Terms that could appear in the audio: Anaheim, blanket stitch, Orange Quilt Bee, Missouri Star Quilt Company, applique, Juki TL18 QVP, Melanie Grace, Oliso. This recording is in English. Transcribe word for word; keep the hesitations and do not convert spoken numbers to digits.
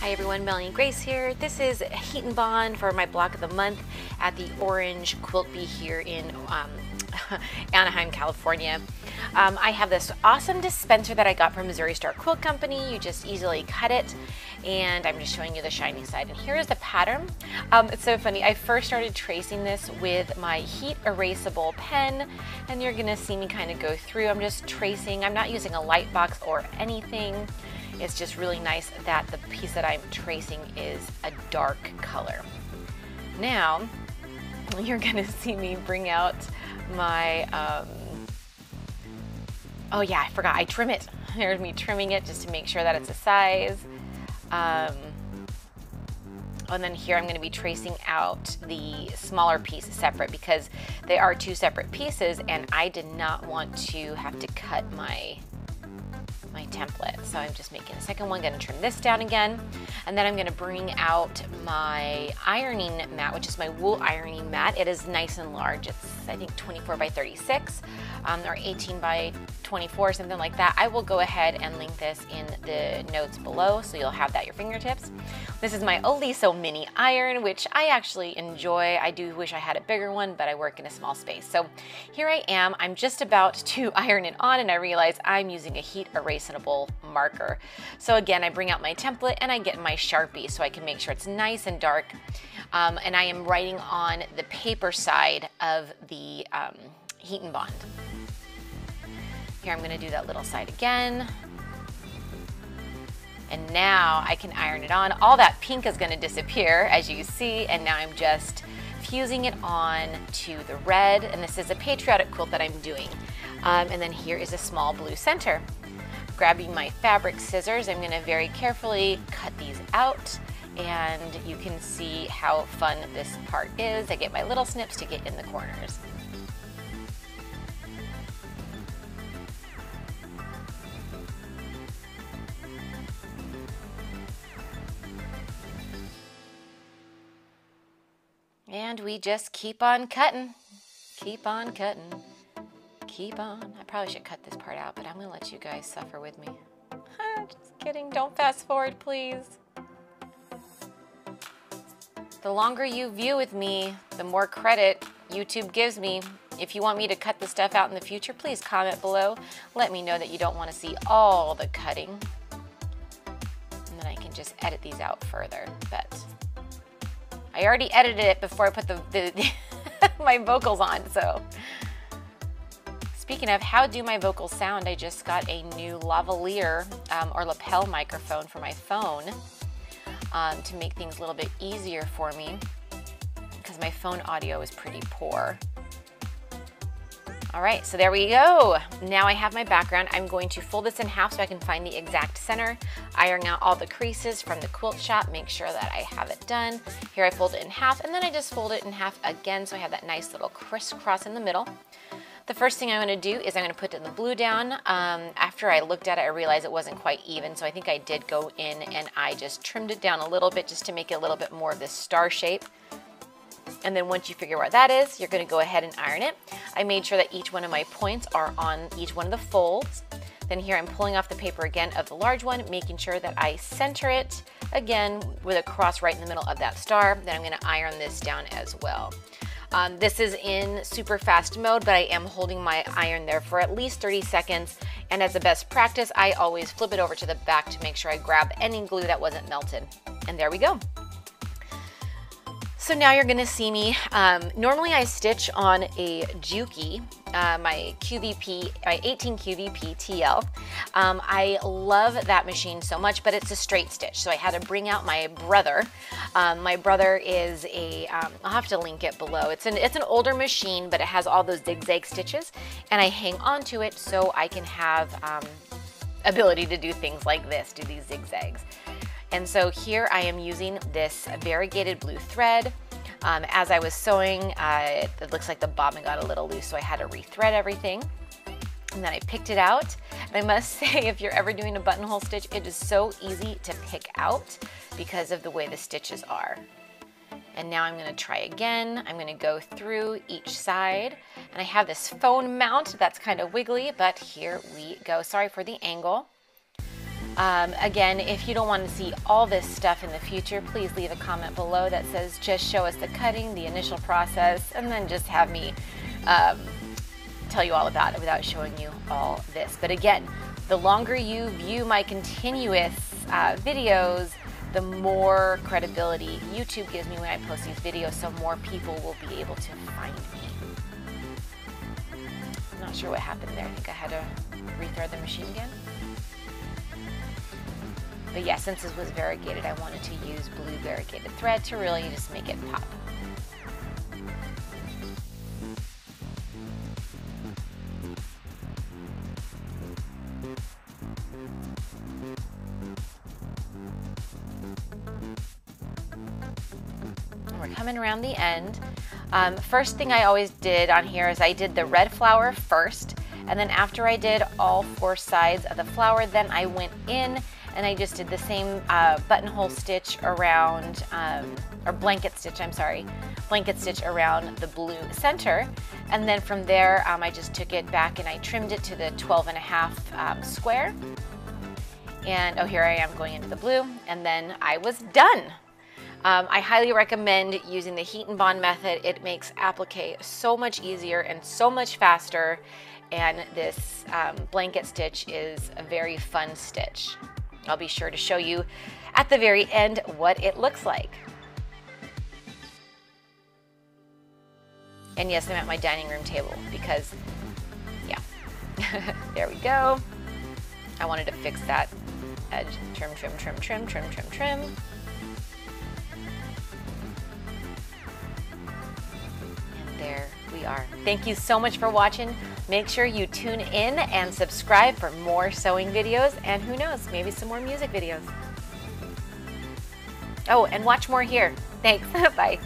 Hi everyone, Melanie Grace here. This is Heat and Bond for my block of the month at the Orange Quilt Bee here in um, Anaheim, California. Um, I have this awesome dispenser that I got from Missouri Star Quilt Company. You just easily cut it, and I'm just showing you the shiny side. And here is the pattern. Um, it's so funny. I first started tracing this with my heat erasable pen, and you're gonna see me kind of go through. I'm just tracing. I'm not using a light box or anything. It's just really nice that the piece that I'm tracing is a dark color. Now, you're gonna see me bring out my, um, oh yeah, I forgot, I trim it. There's me trimming it just to make sure that it's a size. Um, and then here I'm gonna be tracing out the smaller piece separate because they are two separate pieces and I did not want to have to cut my my template. So I'm just making the second one, gonna trim this down again, and then I'm gonna bring out my ironing mat, which is my wool ironing mat. It is nice and large. It's, I think, twenty-four by thirty-six um, or eighteen by twenty-four, something like that. I will go ahead and link this in the notes below so you'll have that at your fingertips. This is my Oliso mini iron, which I actually enjoy. I do wish I had a bigger one, but I work in a small space. So here I am. I'm just about to iron it on and I realize I'm using a heat eraser marker. So again, I bring out my template and I get my Sharpie so I can make sure it's nice and dark. Um, and I am writing on the paper side of the um, heat and bond. Here I'm gonna do that little side again. And now I can iron it on. All that pink is gonna disappear, as you see, and now I'm just fusing it on to the red. And this is a patriotic quilt that I'm doing. Um, and then here is a small blue center. Grabbing my fabric scissors, I'm going to very carefully cut these out, and you can see how fun this part is. I get my little snips to get in the corners. And we just keep on cutting, keep on cutting. Keep on. I probably should cut this part out, but I'm gonna let you guys suffer with me. Just kidding. Don't fast forward, please. The longer you view with me, the more credit YouTube gives me. If you want me to cut the stuff out in the future, please comment below. Let me know that you don't want to see all the cutting. And then I can just edit these out further. But I already edited it before I put the, the my vocals on, so. Speaking of, how do my vocals sound? I just got a new lavalier um, or lapel microphone for my phone um, to make things a little bit easier for me because my phone audio is pretty poor. All right, so there we go. Now I have my background. I'm going to fold this in half so I can find the exact center. Iron out all the creases from the quilt shop, make sure that I have it done. Here I fold it in half and then I just fold it in half again so I have that nice little crisscross in the middle. The first thing I'm going to do is I'm going to put the blue down. Um, after I looked at it, I realized it wasn't quite even, so I think I did go in and I just trimmed it down a little bit just to make it a little bit more of this star shape. And then once you figure out what that is, you're going to go ahead and iron it. I made sure that each one of my points are on each one of the folds. Then here I'm pulling off the paper again of the large one, making sure that I center it again with a cross right in the middle of that star. Then I'm going to iron this down as well. Um, this is in super fast mode, but I am holding my iron there for at least thirty seconds. And as a best practice, I always flip it over to the back to make sure I grab any glue that wasn't melted. And there we go. So now you're gonna see me. Um, normally I stitch on a Juki, uh, my Q V P, my eighteen Q V P T L. Um, I love that machine so much, but it's a straight stitch. So I had to bring out my brother. Um, my brother is a, um, I'll have to link it below. It's an, it's an older machine, but it has all those zigzag stitches and I hang on to it so I can have um, ability to do things like this, do these zigzags. And so here I am using this variegated blue thread. Um, as I was sewing, uh, it looks like the bobbin got a little loose, so I had to rethread everything. And then I picked it out. And I must say, if you're ever doing a buttonhole stitch, it is so easy to pick out because of the way the stitches are. And now I'm gonna try again. I'm gonna go through each side. And I have this phone mount that's kind of wiggly, but here we go. Sorry for the angle. Um, again, if you don't want to see all this stuff in the future, please leave a comment below that says just show us the cutting, the initial process, and then just have me um, tell you all about it without showing you all this. But again, the longer you view my continuous uh, videos, the more credibility YouTube gives me when I post these videos, so more people will be able to find me. I'm not sure what happened there. I think I had to rethread the machine again. But yeah, since this was variegated, I wanted to use blue variegated thread to really just make it pop. We're coming around the end. Um, first thing I always did on here is I did the red flower first, and then after I did all four sides of the flower, then I went in and I just did the same uh, buttonhole stitch around, um, or blanket stitch, I'm sorry, blanket stitch around the blue center. And then from there, um, I just took it back and I trimmed it to the twelve and a half um, square. And oh, here I am going into the blue, and then I was done. Um, I highly recommend using the heat and bond method. It makes applique so much easier and so much faster. And this um, blanket stitch is a very fun stitch. I'll be sure to show you at the very end what it looks like. And yes, I'm at my dining room table because, yeah, there we go. I wanted to fix that edge. Trim, trim, trim, trim, trim, trim, trim. And there we are. Thank you so much for watching. Make sure you tune in and subscribe for more sewing videos, and who knows, maybe some more music videos. Oh, and watch more here. Thanks. Bye.